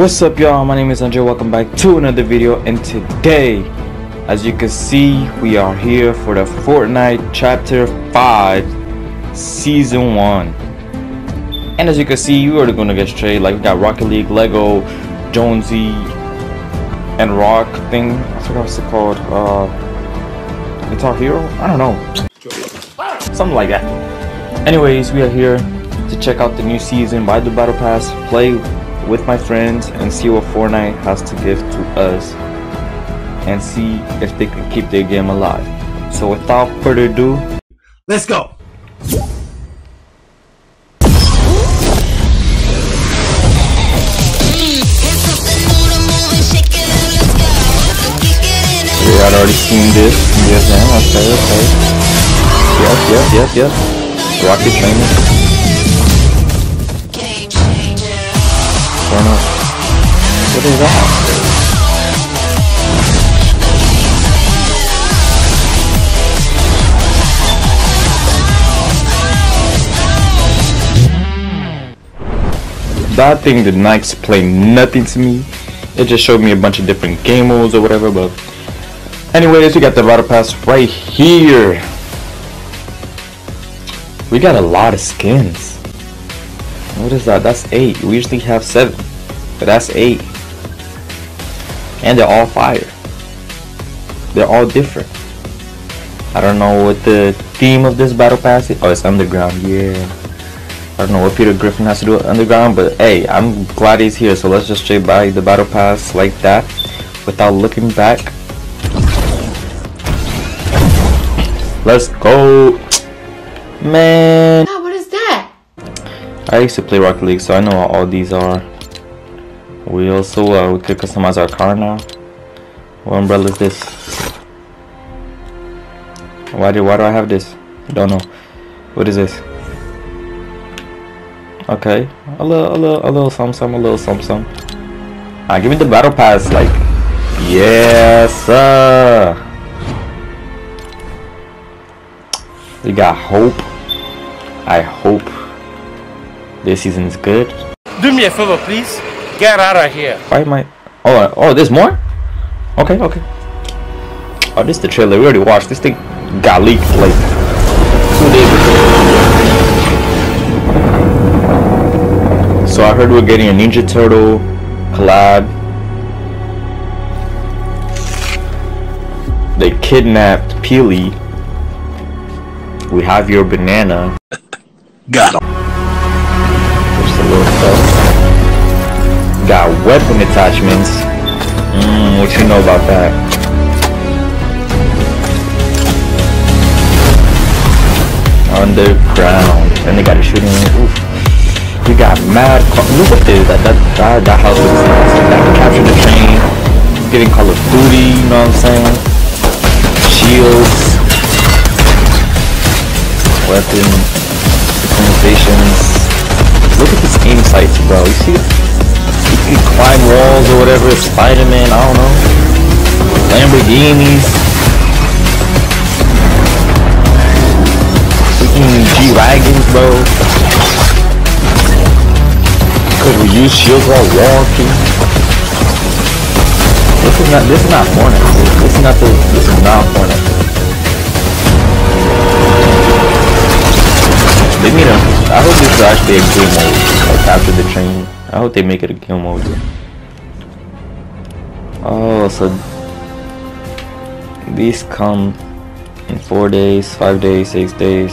What's up, y'all? My name is Andre. Welcome back to another video, and today, as you can see, we are here for the Fortnite Chapter 5 Season 1. And as you can see, you already gonna get straight. Like, we got Rocket League, Lego, Jonesy, and Rock thing. I forgot what's it called. Guitar Hero? I don't know. Something like that. Anyways, we are here to check out the new season, buy the Battle Pass, play with my friends, and see what Fortnite has to give to us, and see if they can keep their game alive. So without further ado, let's go! Yeah, I'd already seen this. Yes, ma'am. Okay, okay. Yes. Rocket training. What is that? That thing did not explain nothing to me. It just showed me a bunch of different game modes or whatever, but anyways, we got the battle pass right here. We got a lot of skins. What is that? That's 8. We usually have 7, but that's 8, and they're all fire. They're all different. I don't know what the theme of this battle pass is. Oh, it's underground. Yeah, I don't know what Peter Griffin has to do with underground, but hey, I'm glad he's here. So let's just straight buy the battle pass like that without looking back. Let's go, man. I used to play Rocket League, so I know what all these are. We also we could customize our car now. What umbrella is this? Why do I have this? I don't know. What is this? Okay, a little something. Alright, give me the battle pass, like, yes, sir. We got hope. I hope this season is good. Do me a favor, please. Get out of here. Why am I? Oh, there's more? Okay. Oh, this is the trailer. We already watched. This thing got leaked like 2 days ago. So I heard we're getting a Ninja Turtle collab. They kidnapped Peely. We have your banana. Got him. Got weapon attachments. What you know about that? Underground. And they got a shooting range. You got mad. Look at this. That house looks nice. I can capture the train. Getting Call of Duty. You know what I'm saying? Shields. Weapon customizations. Look at this aim sights, bro. You see, you can climb walls or whatever. Spider-Man, I don't know. Lamborghinis. Freaking G-Wagons, bro. Could we use shields while walking? This is not Fortnite. This is not Fortnite. They need a, I hope this is actually a game mode, like after the train. I hope they make it a game mode. Oh, so these come in 4 days, 5 days, 6 days.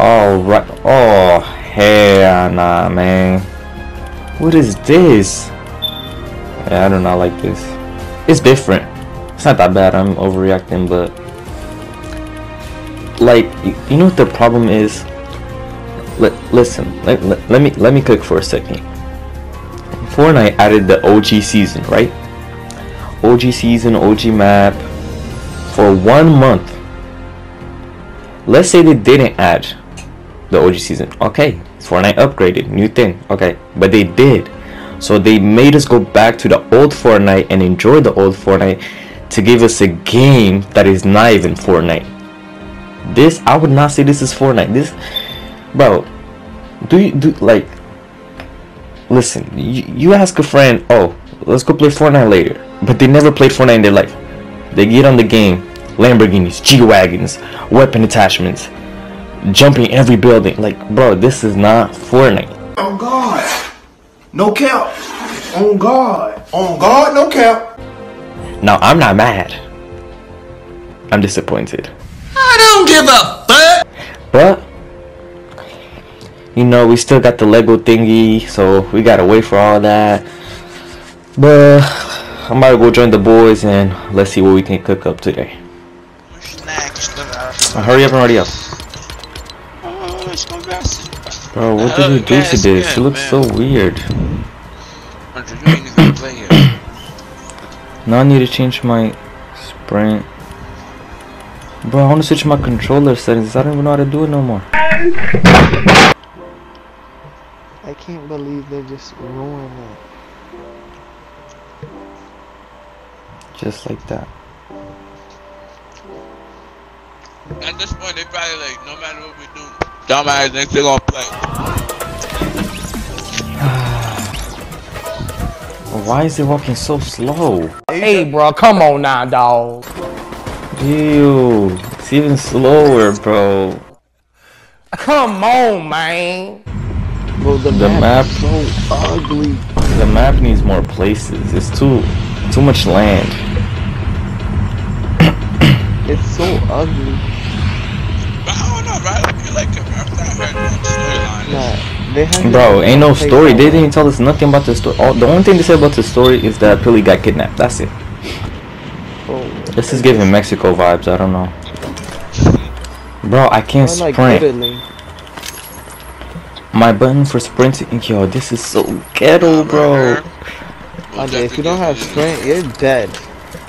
Alright. Oh, hell nah, man. What is this? Yeah, I do not like this. It's different. It's not that bad, I'm overreacting, but like, you know what the problem is? Listen, let me cook for a second. Fortnite added the OG season, right? OG season, OG map for 1 month. Let's say they didn't add the OG season. Okay, Fortnite upgraded, new thing. Okay, but they did. So they made us go back to the old Fortnite and enjoy the old Fortnite, to give us a game that is not even Fortnite. This, I would not say this is Fortnite. This, bro, do you do like? Listen, you ask a friend, oh, let's go play Fortnite later, but they never played Fortnite in their life. They get on the game, Lamborghinis, G-Wagons, weapon attachments, jumping every building. Like, bro, this is not Fortnite. Oh God, no cap. On God, on God, no cap. Now I'm not mad. I'm disappointed. I don't give a fuck. But you know, we still got the Lego thingy, so we gotta wait for all that. But I'm about to go join the boys and let's see what we can cook up today. Hurry up and ready up. Bro, what did you do to this? She looks so weird. Now I need to change my sprint. Bro, I want to switch my controller settings. I don't even know how to do it no more. I can't believe they just ruined it. Just like that. At this point, they probably like, no matter what we do, dumbass, they still gonna play. Why is it walking so slow? Hey bro, come on now, dog. Ew, it's even slower, bro. Come on, man. Bro, the map is so ugly. The map needs more places. It's too much land. It's so ugly. But I don't know, bro. I feel like the map's not very much storyline. Bro, ain't no story. They didn't tell us nothing about the story. The only thing they said about the story is that Peely got kidnapped. That's it. This is giving Mexico vibes. I don't know. Bro, I can't sprint. My button for sprinting. Yo, this is so ghetto, bro. If you don't have sprint, you're dead.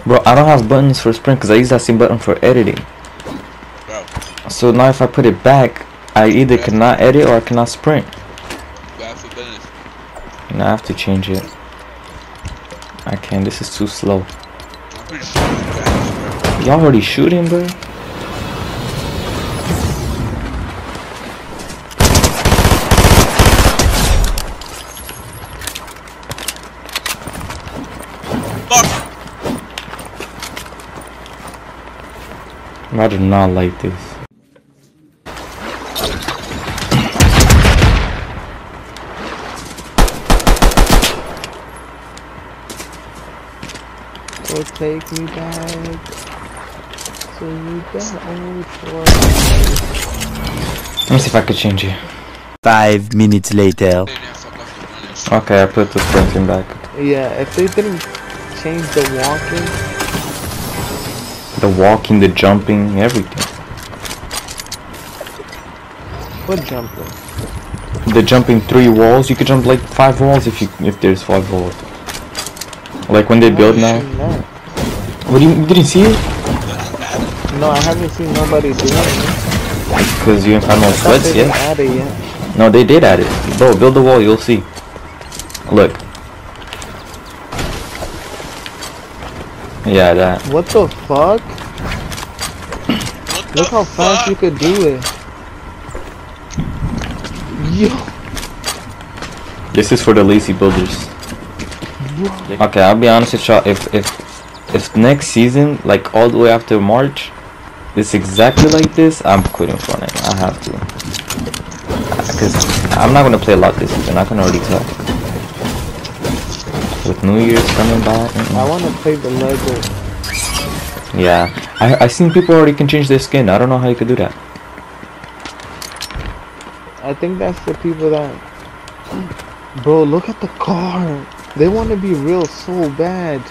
Bro, I don't have buttons for sprint because I use that same button for editing. So now if I put it back, I either cannot edit or I cannot sprint. And I have to change it. I can't, this is too slow. Y'all already shooting, bro? Fuck. I do not like this. Take me back, so you got only 4 minutes. Let me see if I could change it. 5 minutes later. Okay, I put the sprinting back. Yeah, if they didn't change the walking. The walking, the jumping, everything. What jumping? The jumping 3 walls, you could jump like 5 walls if there's 5 walls. Like when they build now. What, you didn't see it? No, I haven't seen nobody doing it. Because you haven't found no sweats yet? No, they did add it. Bro, build the wall, you'll see. Look. Yeah, that. What the fuck? Look how fast you could do it. Yo. This is for the lazy builders. Okay, I'll be honest with y'all. If next season, like all the way after March, it's exactly like this, I'm quitting Fortnite. I have to. Because I'm not going to play a lot this season. I can already tell. With New Year's coming by. I want to play the Lego. Yeah. I seen people already can change their skin. I don't know how you could do that. I think that's the people that... Bro, look at the car. They want to be real so bad.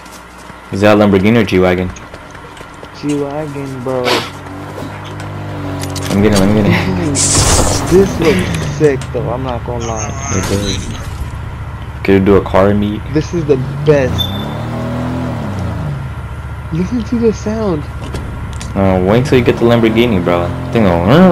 Is that a Lamborghini or G-Wagon? G-Wagon, bro. I'm getting it. This looks sick though, I'm not gonna lie. It does. Could you do a car meet? This is the best. Listen to the sound. Oh, wait till you get the Lamborghini, bro. Thing go, no.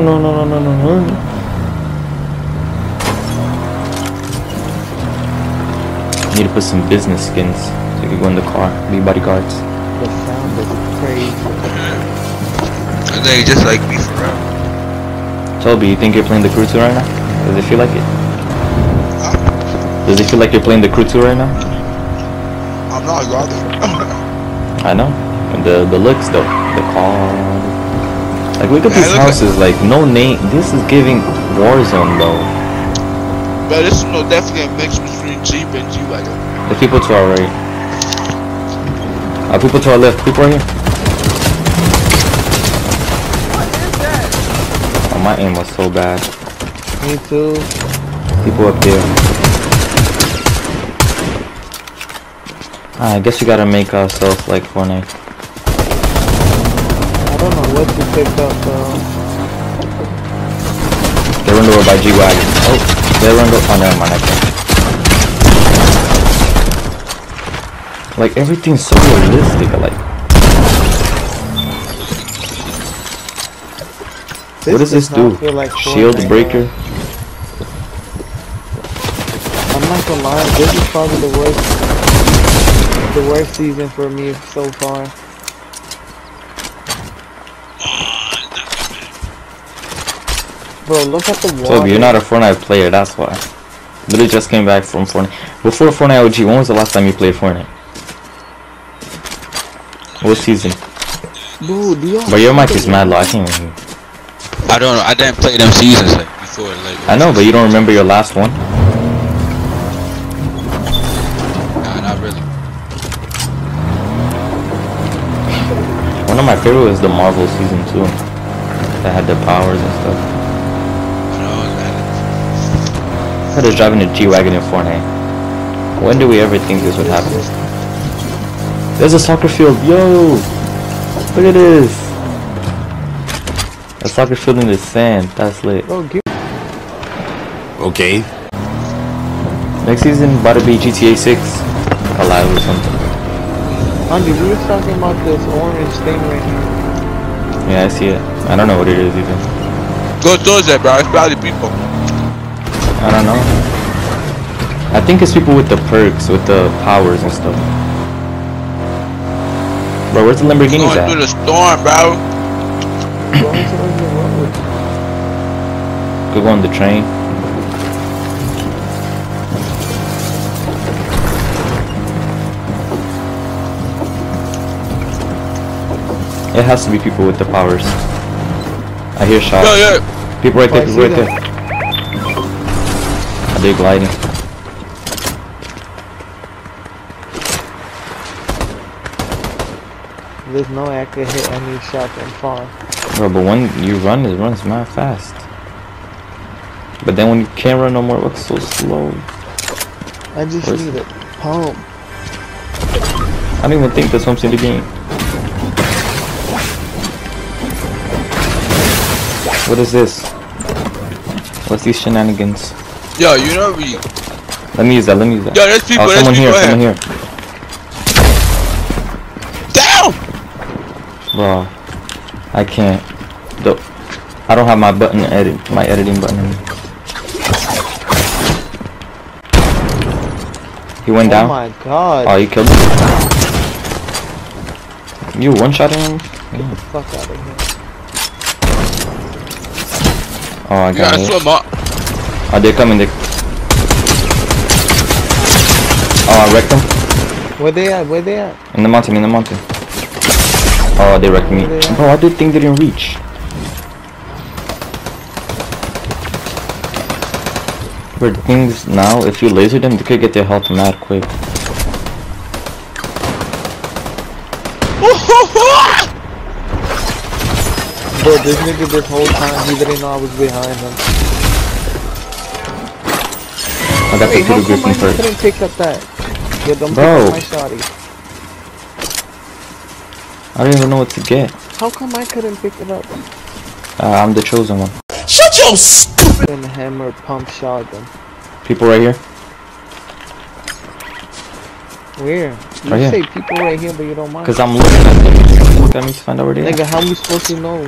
Need to put some business skins. So you can go in the car, be bodyguards. The sound is crazy. I think you just like me for real. Toby, you think you're playing the crew 2 right now? Does it feel like it? Does it feel like you're playing the crew 2 right now? I'm not either. I know. And the looks though. The call. Like look at these houses, like no name. This is giving Warzone though. But this is no definitely a mix between Jeep and G-Wagon. The people to our right. People to our left, people right here. Oh, my aim was so bad. Me too. People up there. I guess we gotta make ourselves like Fortnite. I don't know what you picked up though. They run over by G-Wagon. Oh, they run over. Oh, never mind. Like everything's so realistic. I like. What does this do? Like shield breaker? I'm not gonna lie, this is probably the worst season for me so far. Bro, look at the wall. So you're not a Fortnite player, that's why. Literally just came back from Fortnite. Before Fortnite OG, when was the last time you played Fortnite? What season? Dude, but your mic is mad low, I can't even hear. I don't know, I didn't play them seasons like before. Like, I know, but you don't remember your last one? Nah, not really. One of my favorite was the Marvel season 2. That had the powers and stuff. I thought I was driving a G-Wagon in Fortnite. When do we ever think this would happen? There's a soccer field, yo! Look at this! A soccer field in the sand, that's lit. Okay. Next season, about to be GTA 6. Alive or something. Andy, we were talking about this orange thing right here. Yeah, I see it. I don't know what it is even. What does that, bro? It's probably people. I don't know. I think it's people with the perks, with the powers and stuff. Bro, where's the Lamborghini at? Going through the storm, bro. Go on the train. It has to be people with the powers. I hear shots. Yeah, yeah. People right there, people right there. I do gliding. There's no way I could hit any shot and fall. Bro, but when you run, it runs mad fast. But then when you can't run no more, it looks so slow. I just need a pump. I don't even think there's pumps in the game. What is this? What's these shenanigans? Yo, you know we... Let me use that, let me use that. Yo, there's people, oh, someone here, someone here. Down! Bro. I can't. Dope. I don't have my button edit, my editing button. He went down. Oh my god! Oh, you killed him. You one-shotting him? Get the fuck out of here! Oh, I got it. Oh, they're coming. Oh, I wrecked them. Where they at? Where they at? In the mountain. In the mountain. Oh, they wrecked me. Bro, I did think they didn't reach. But things now, if you laser them, they could get their health mad quick. Bro, this nigga this whole time, he didn't know I was behind him. I got the Peter Griffin first. I didn't pick up that. Yeah, don't pick up my shotty. I don't even know what to get. How come I couldn't pick it up? I'm the chosen one. Shut your stupid hammer pump shotgun. People right here. Where? You right say here. People right here, but you don't mind. Cause I'm looking at them. Look at me to find out where they are. Nigga, how am you supposed to know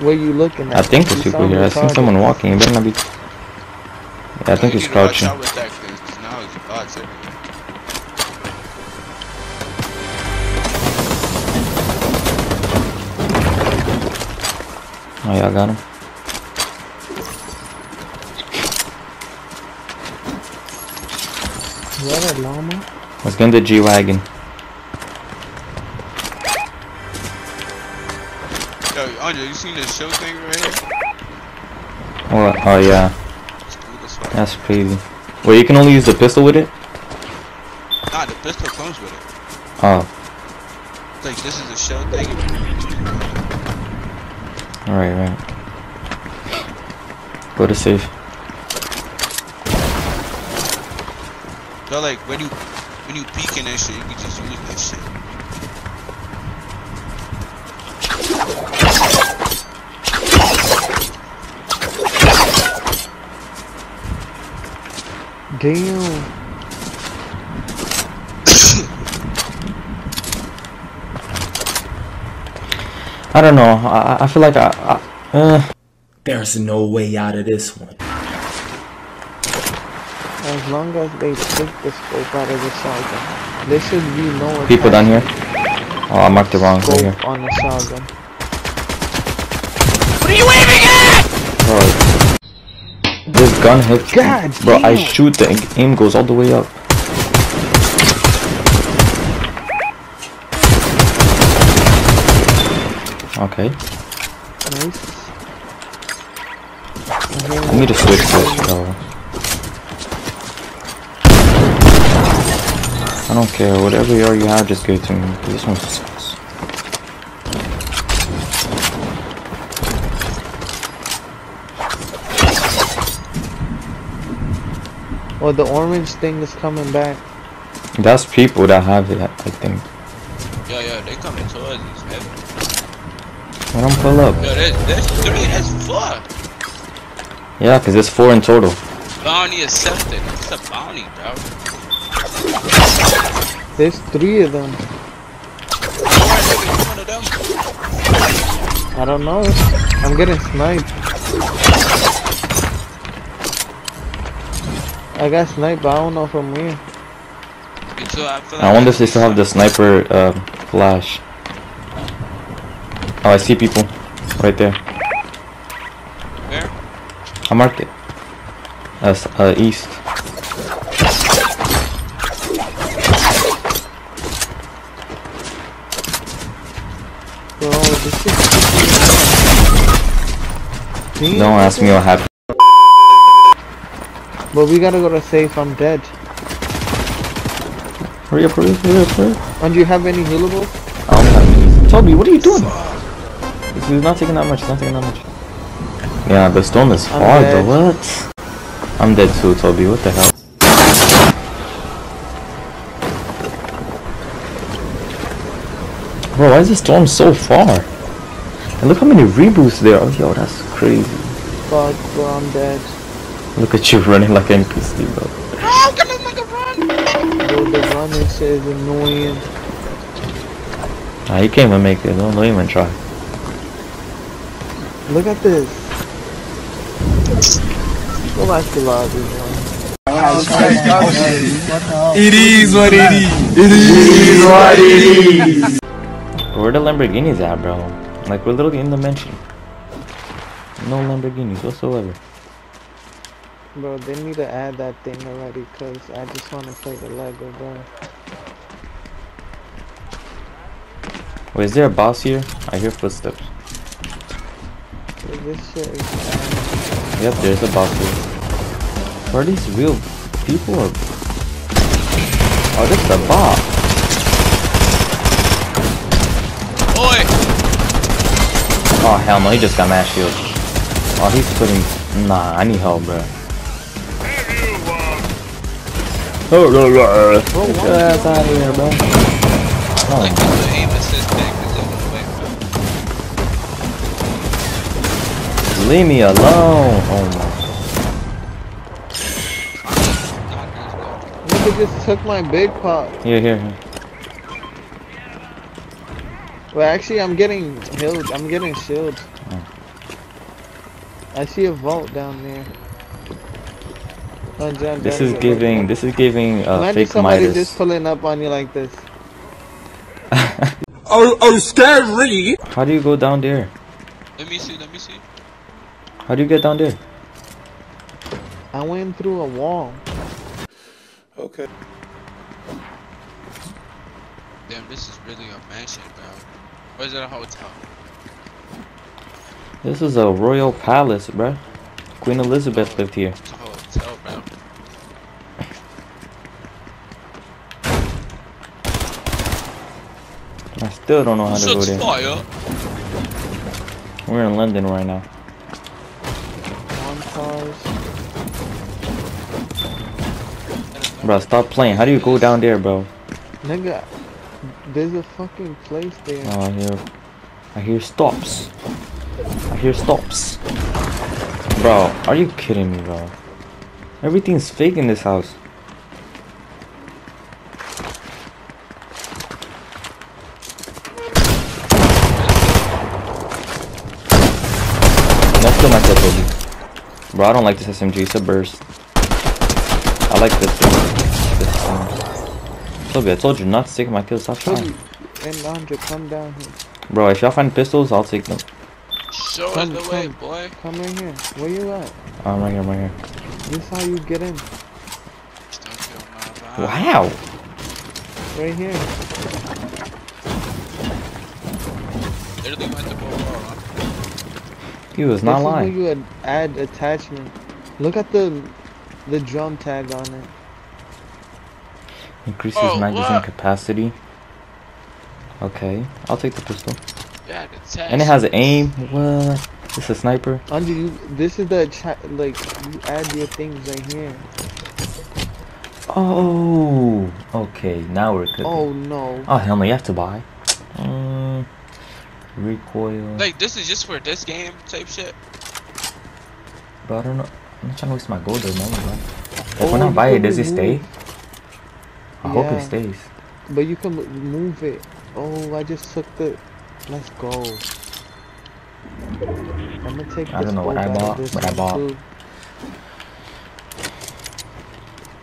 where you looking at? I think there's people here. I seen someone walking. It better not be. Yeah, I think he's crouching. Oh yeah, I got him. What a llama? Let's go in the G-Wagon. Yo, Andre, you seen this show thing right here? What? Oh yeah. That's crazy. Wait, you can only use the pistol with it? Nah, the pistol comes with it. Oh. Like, this is a show thing. Alright, right. Go to safe. So like when you peek in that shit, you can just use that shit. Damn. I don't know. I feel like there's no way out of this one. As long as they take the scope out of the shotgun, there should be no people down here. Oh, I marked the wrong thing here. On the shotgun. What are you waving at? Bro, this gun hits. God damn. Bro, I shoot, the aim goes all the way up. Okay. Nice. I need to switch this, bro. I don't care, whatever AR you have, just give it to me. This one sucks. Well, the orange thing is coming back. That's people that have it, I think. Yeah, yeah, they coming towards us, man. I don't pull up. Yo, there's three, that's four. Yeah, because there's four in total. Bounty accepted. It's a bounty, bro. There's three of them. I don't know. I'm getting sniped. I got sniped, but I don't know from where. I wonder if they still have the sniper flash. Oh, I see people. Right there. Where? I marked it. That's east. Don't ask me what happened. But we gotta go to safe, I'm dead. Hurry up, hurry up, hurry up, hurry up. And do you have any healables? I don't have any. Toby, what are you doing? This is not taking that much, it's not taking that much. Yeah, the storm is hard though, what? I'm dead too, Toby, what the hell? Bro, why is the storm so far? And look how many reboots there are. Yo, that's crazy. Fuck, bro, I'm dead. Look at you running like an NPC, bro. Oh, come on, nigga, run! Bro, the running shit is annoying. Nah, you can't even make it. Don't even try. Look at this. Go back to lobby, bro. It is what it is. It is what it is. Where the Lamborghinis at, bro? Like, we're literally in the mansion. No Lamborghinis whatsoever. Bro, they need to add that thing already, cause I just wanna play the Lego, bro. Wait, is there a boss here? I hear footsteps. Dude, this shit is bad. Yep, there's a boss here. Are these real people or... Oh, this is a bot. Oh hell no, he just got mass shield. Oh, he's putting... Nah, I need help, bro. Get your ass out of here, bro. Oh. Leave me alone. Oh my. You just took my big pop. Here, here, here. Well, actually, I'm getting healed. I'm getting shield. Oh. I see a vault down there. Oh, John, this is giving. Right. This is giving fake somebody Midas. Just pulling up on you like this. oh, scary! How do you go down there? Let me see. Let me see. How do you get down there? I went through a wall. okay. Damn, this is really a mansion, bro. Or is it a hotel? This is a royal palace, bro. Queen Elizabeth lived here. It's a hotel, bro. I still don't know how to go there. Fire. We're in London right now. Bro, stop playing. How do you go down there, bro? Nigga, there's a fucking place there. Oh, I hear stops. I hear stops. Bro, are you kidding me, bro? Everything's fake in this house. Bro, I don't like this SMG, it's a burst. I like this one. So good, I told you not to take my kills, stop trying. And Andre, come down here. Bro, if y'all find pistols, I'll take them. Show us the way, boy. Come right here. Where you at? I'm right here, This how you get in. Wow. Right here. Literally went to ball. He was not lying. You would add attachment. Look at the drum tag on it. Increases magazine capacity. Okay, I'll take the pistol. Yeah, and it has an aim. What? It's a sniper. Andre, this is the you add your things right here. Oh, okay. Now we're cooking. Oh no. Oh hell no, you have to buy. Recoil. Like this is just for this game type shit. But I don't know. I'm not trying to waste my gold or money, bro. If we're not buying it, does it stay? I hope it stays. But you can move it. Oh, I just took the. Let's go. I'm gonna take. I don't know what I bought, but I bought. Too.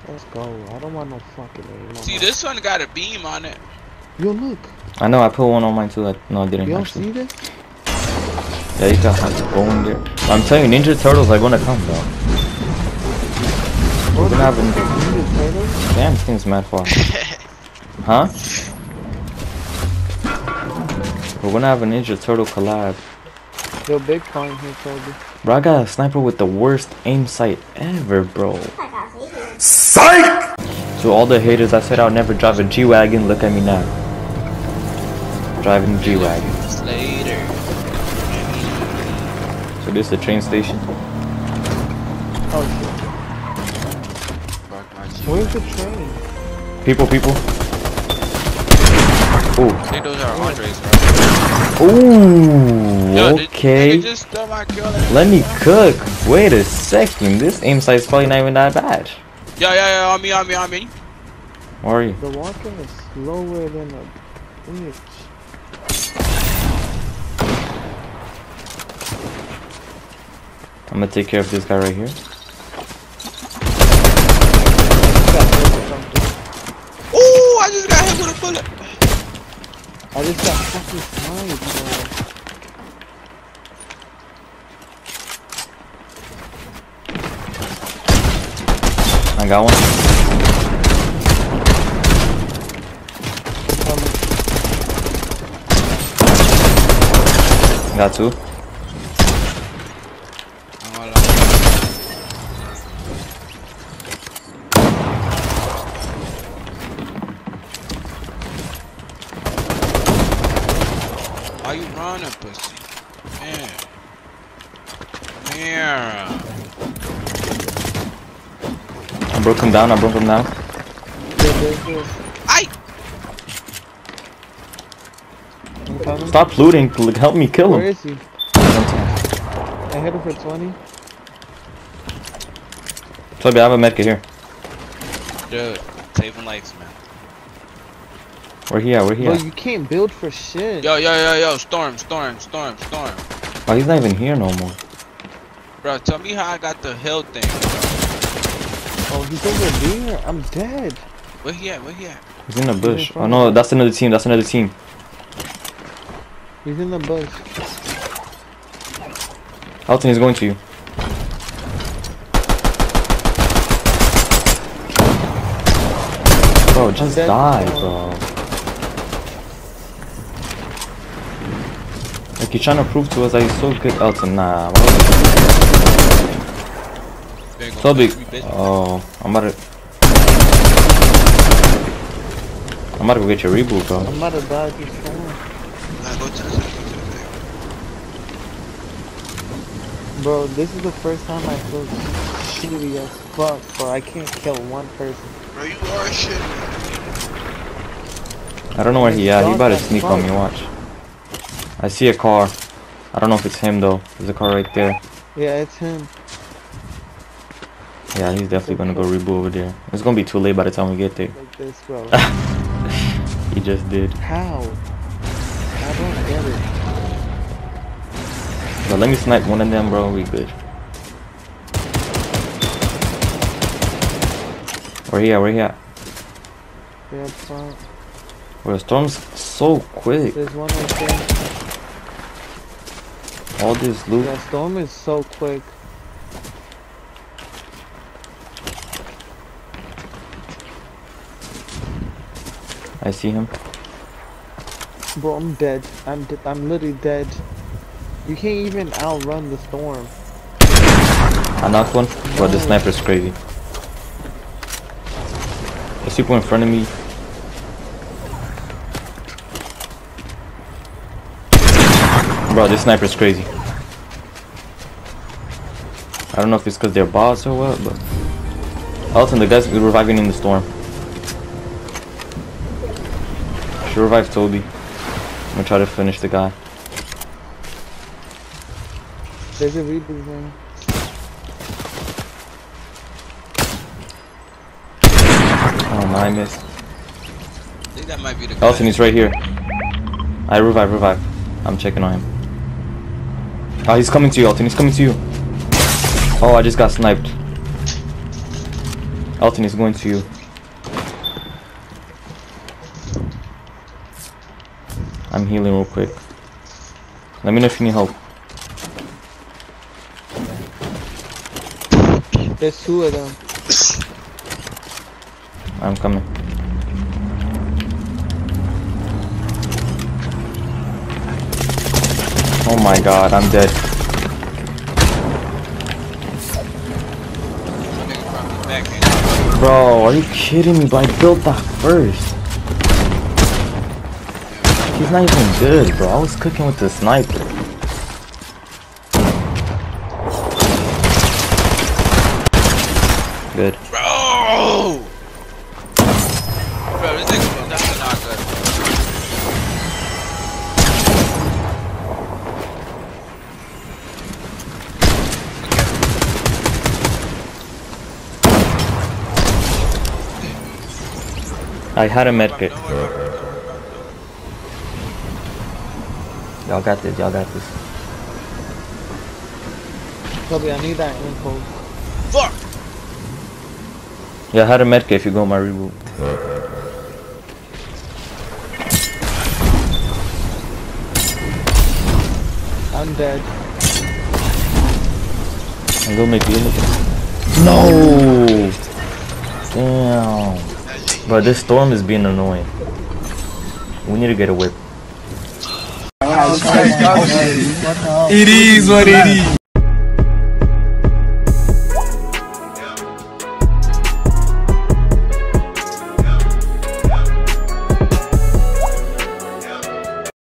Let's go. I don't want no fucking. See, this one got a beam on it. Yo, look. I know I put one on mine too. No, I didn't. You don't see this? Yeah, you gotta have to go in there. I'm telling you, Ninja Turtles are gonna come, though. We're gonna have a Ninja Turtles? Damn, this thing's mad far. Huh? We're gonna have a Ninja Turtle collab. Yo, big coin here, Toby. Bro, I got a sniper with the worst aim sight ever, bro. Psych! To all the haters, I said I'll never drive a G-Wagon. Look at me now. Driving a G-Wagon. So this is the train station. Oh shit. Where's the train? People. Ooh. I think those are Andres, bro. Ooh. Yo, okay. Let me cook. Wait a second. This aim sight is probably not even that bad. Yeah, on me. Where are you? The walking is slower than a bitch. I'm gonna take care of this guy right here. Ooh, I just got hit with a bullet. I just got fucking sniped, bro. I got one. I got two. I broke him down. Aye. Stop looting, help me kill him. Where is he? I hit him for 20. Toby, I have a medkit here. Dude, saving lives, man. We're here. Bro, you can't build for shit. Yo, storm. Oh, he's not even here no more. Bro, tell me how I got the hill thing. Oh, he's over there. I'm dead. Where he at? He's in the bush. Oh no, that's another team. He's in the bush. Elton is going to you. Bro, just die, bro. Like, you're trying to prove to us that you're so good, Elton. Nah, so big. Oh, I'm about to go get your reboot, bro. I'm about to buy your phone. Bro, this is the first time I feel shitty as fuck, bro. I can't kill one person. Bro, you are shit. I don't know where he at. He about to sneak on me, watch. I see a car. I don't know if it's him, though. There's a car right there. Yeah, it's him. Yeah, he's definitely gonna go reboot over there. It's gonna be too late by the time we get there. Like this, bro. He just did. How? I don't get it. But let me snipe one of them, bro. We good. Where he at? Where he at? Yeah, fine. Bro, the storm's so quick. There's one right there. All this loot. The storm is so quick. I see him. Bro, I'm dead. I'm literally dead. You can't even outrun the storm. I knocked one. No. Bro, the sniper's crazy. There's people in front of me. Bro, this sniper's crazy. I don't know if it's because they're bots or what, but... Elton, the guy's reviving in the storm. Revive Toby. I'm gonna try to finish the guy. There's a reboot thing. Oh, I missed. I think that might be the guy. Elton, he's right here. I revive. I'm checking on him. Oh, he's coming to you, Elton. He's coming to you. Oh, I just got sniped. Elton, he's going to you. I'm healing real quick. Let me know if you need help. There's two of them. I'm coming. Oh my god, I'm dead. Bro, are you kidding me? But I built that first. He's not even good, bro. I was cooking with the sniper. Good. Bro! Bro, this thing's not good. I had a medkit. Y'all got this, y'all got this. Kobe, I need that info. Fuck! Yeah, I had a medkit if you go on my reboot. I'm dead. I'm gonna make you look at. No! Damn. Bro, this storm is being annoying. We need to get a whip. It is what it is.